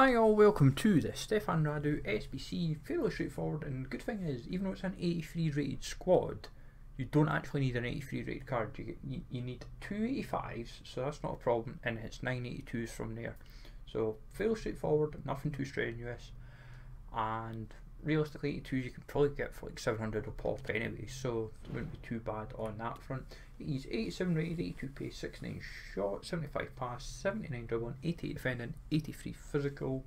Hi all, welcome to the Stefan Radu SBC, fairly straightforward, and good thing is, even though it's an 83 rated squad, you don't actually need an 83 rated card. You need two 85s, so that's not a problem, and it's 9 82s from there. So fairly straightforward, nothing too strenuous, and realistically 82s you can probably get for like 700 or pop anyway, so it wouldn't be too bad on that front. He's 87 rated, 82 pace, 69 shot, 75 pass, 79 dribbling, 88 defending, 83 physical,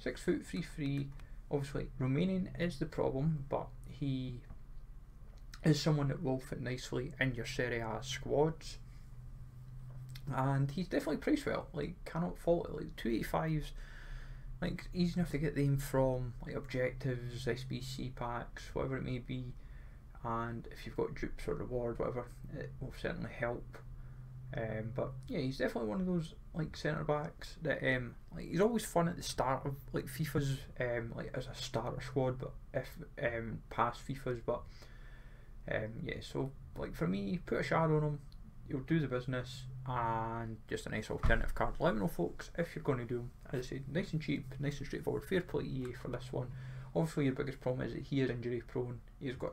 6 foot, 3'3". Obviously Romanian is the problem, but he is someone that will fit nicely in your Serie A squads, and he's definitely priced well. Like, cannot fault it. Like 285s, like, easy enough to get them from like objectives, SBC packs, whatever it may be, and if you've got dupes or reward, whatever, it will certainly help. But yeah, he's definitely one of those like centre backs that like, he's always fun at the start of like FIFA's, like as a starter squad, but if past FIFA's, but yeah, so like for me, put a shadow on him, you'll do the business, and just a nice alternative card. Let me know, folks, if you're going to do them. As I said, nice and cheap, nice and straightforward, fair play EA for this one. Obviously your biggest problem is that he is injury prone, he has got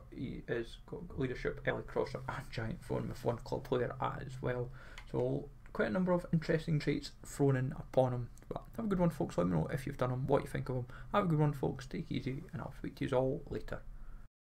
leadership, early crosser and giant phone with one club player at as well, so quite a number of interesting traits thrown in upon him. But have a good one, folks, let me know if you've done them, what you think of them. Have a good one, folks, take it easy, and I'll speak to you all later.